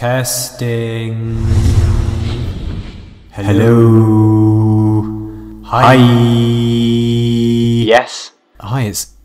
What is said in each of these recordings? Testing. Hello. Hi. Yes. Hi,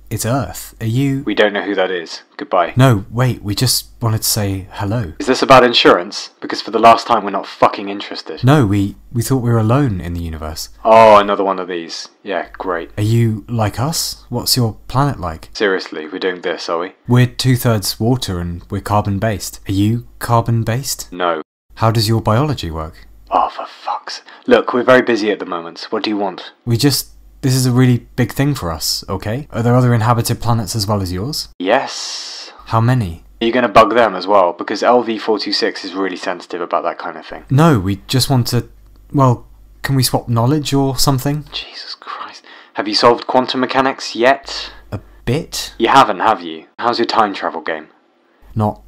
it's Earth. Are you... We don't know who that is. Goodbye. No, wait, we just wanted to say hello. Is this about insurance? Because for the last time we're not fucking interested. No, we thought we were alone in the universe. Oh, another one of these. Yeah, great. Are you like us? What's your planet like? Seriously, we're doing this, are we? We're 2/3 water and we're carbon-based. Are you carbon-based? No. How does your biology work? Oh, for fuck's... Look, we're very busy at the moment. What do you want? We just... This is a really big thing for us, okay? Are there other inhabited planets as well as yours? Yes. How many? Are you going to bug them as well? Because LV426 is really sensitive about that kind of thing. No, we just want to... Well, can we swap knowledge or something? Jesus Christ. Have you solved quantum mechanics yet? A bit? You haven't, have you? How's your time travel game? Not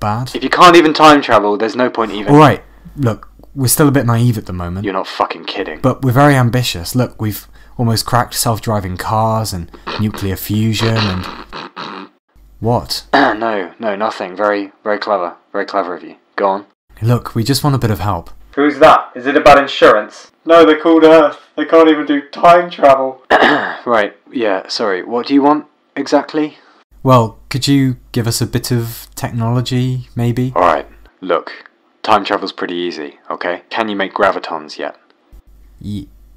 bad. If you can't even time travel, there's no point even... Alright, look, we're still a bit naive at the moment. You're not fucking kidding. But we're very ambitious. Look, we've... almost cracked self-driving cars and nuclear fusion and... What? No, nothing. Very, very clever. Very clever of you. Go on. Look, we just want a bit of help. Who's that? Is it about insurance? No, they're called Earth. They can't even do time travel. Right, yeah, sorry. What do you want, exactly? Well, could you give us a bit of technology, maybe? Alright, look. Time travel's pretty easy, okay? Can you make gravitons yet?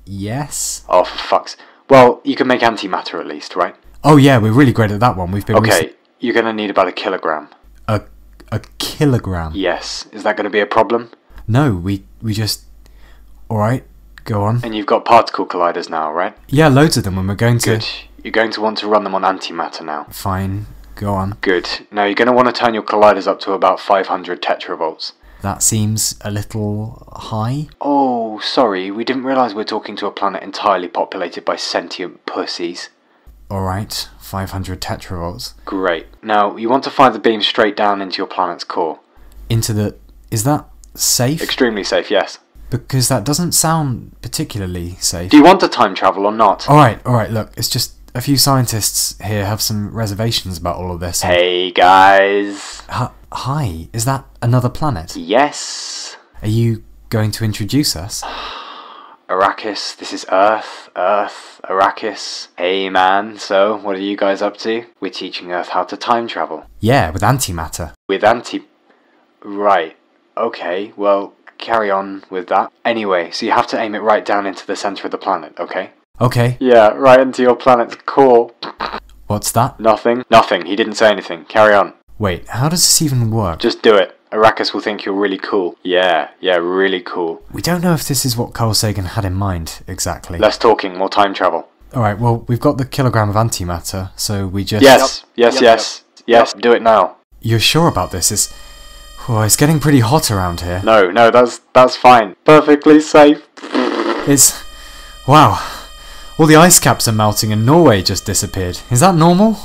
Yes. Oh, for fuck's... Well, you can make antimatter at least, right? Oh yeah, we're really great at that one. We've been... Okay, you're going to need about a kilogram. A kilogram? Yes. Is that going to be a problem? No, we just... Alright, go on. And you've got particle colliders now, right? Yeah, loads of them, and we're going to... Good. You're going to want to run them on antimatter now. Fine. Go on. Good. Now you're going to want to turn your colliders up to about 500 tetravolts. That seems a little high. Oh, sorry, we didn't realise we're talking to a planet entirely populated by sentient pussies. Alright, 500 tetravolts. Great. Now, you want to fire the beam straight down into your planet's core. Into the... Is that safe? Extremely safe, yes. Because that doesn't sound particularly safe. Do you want to time travel or not? Alright, look, it's just... A few scientists here have some reservations about all of this. Hey, guys. Hi, is that another planet? Yes. Are you going to introduce us? Arrakis, this is Earth, Arrakis. Hey, man, so what are you guys up to? We're teaching Earth how to time travel. Yeah, with antimatter. Right, okay, well, carry on with that. Anyway, so you have to aim it right down into the centre of the planet, okay? Okay. Yeah, right into your planet's core. What's that? Nothing. He didn't say anything. Carry on. Wait, how does this even work? Just do it. Arrakis will think you're really cool. Yeah, really cool. We don't know if this is what Carl Sagan had in mind, exactly. Less talking, more time travel. Alright, well, we've got the kilogram of antimatter, so we just... Yes, do it now. You're sure about this? It's getting pretty hot around here. No, that's fine. Perfectly safe. Wow. All the ice caps are melting and Norway just disappeared. Is that normal?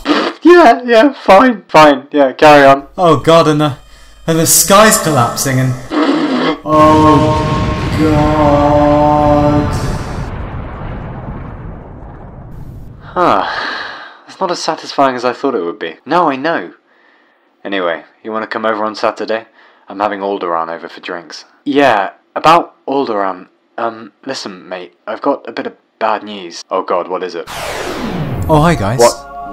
Yeah, fine. Yeah, carry on. Oh god, and the sky's collapsing and... Oh god... Huh. It's not as satisfying as I thought it would be. No, I know. Anyway, you want to come over on Saturday? I'm having Alderaan over for drinks. Yeah, about Alderaan. Listen, mate, I've got a bit of... bad news. Oh god, what is it? Oh, hi guys.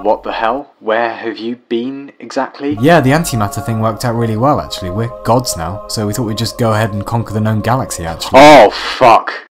What the hell? Where have you been exactly? Yeah, the antimatter thing worked out really well actually. We're gods now, so we thought we'd just go ahead and conquer the known galaxy actually. Oh, fuck.